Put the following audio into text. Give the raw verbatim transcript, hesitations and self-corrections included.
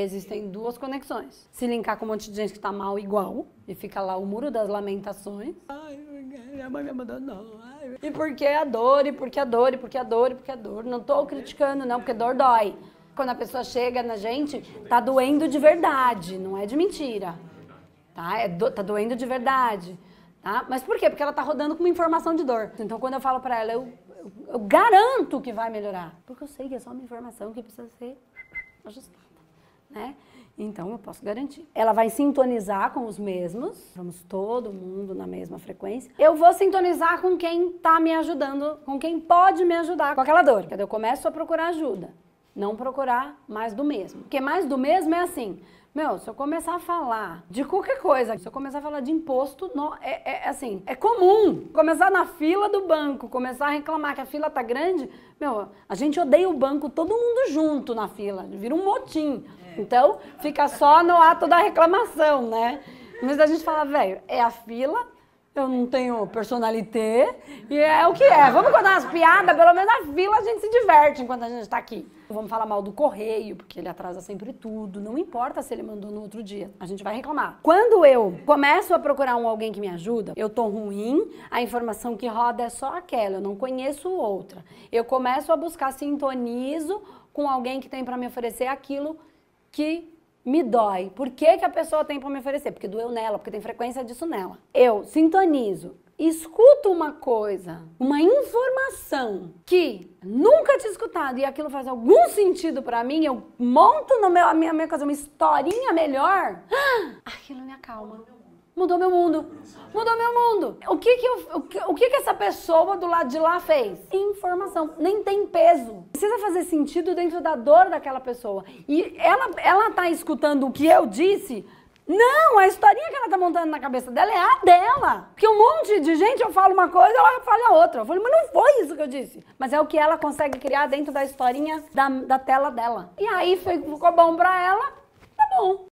existem duas conexões. Se linkar com um monte de gente que tá mal igual, e fica lá o muro das lamentações. Ai, minha mãe me abandonou. Ai. E porque a dor, e porque a dor, e porque a dor, e porque a dor. Não tô criticando, não, porque dor dói. Quando a pessoa chega na gente, tá doendo de verdade, não é de mentira. Tá, é do, tá doendo de verdade. Tá? Mas por quê? Porque ela tá rodando com uma informação de dor. Então quando eu falo pra ela, eu, eu, eu garanto que vai melhorar. Porque eu sei que é só uma informação que precisa ser ajustada. Né? Então eu posso garantir. Ela vai sintonizar com os mesmos, vamos todo mundo na mesma frequência. Eu vou sintonizar com quem tá me ajudando, com quem pode me ajudar com aquela dor. Eu começo a procurar ajuda, não procurar mais do mesmo. Porque mais do mesmo é assim, meu, se eu começar a falar de qualquer coisa, se eu começar a falar de imposto, não, é, é assim, é comum começar na fila do banco, começar a reclamar que a fila tá grande, meu, a gente odeia o banco, todo mundo junto na fila, vira um motim. Então, fica só no ato da reclamação, né? Mas a gente fala, velho, é a fila, eu não tenho personalité, e é o que é. Vamos contar umas piadas, pelo menos na fila a gente se diverte enquanto a gente tá aqui. Vamos falar mal do correio, porque ele atrasa sempre tudo, não importa se ele mandou no outro dia, a gente vai reclamar. Quando eu começo a procurar um alguém que me ajuda, eu tô ruim, a informação que roda é só aquela, eu não conheço outra. Eu começo a buscar, sintonizo com alguém que tem pra me oferecer aquilo que me dói. Por que que a pessoa tem para me oferecer? Porque doeu nela, porque tem frequência disso nela. Eu sintonizo, escuto uma coisa, uma informação que nunca tinha escutado e aquilo faz algum sentido para mim, eu monto no meu, a minha, a minha coisa, uma historinha melhor, ah, aquilo me acalma. Mudou meu mundo. Mudou meu mundo. O que que, eu, o que o que que essa pessoa do lado de lá fez? Informação. Nem tem peso. Precisa fazer sentido dentro da dor daquela pessoa. E ela, ela tá escutando o que eu disse? Não, a historinha que ela tá montando na cabeça dela é a dela. Porque um monte de gente, eu falo uma coisa, ela fala a outra. Eu falo, mas não foi isso que eu disse. Mas é o que ela consegue criar dentro da historinha da, da tela dela. E aí foi, ficou bom pra ela, tá bom.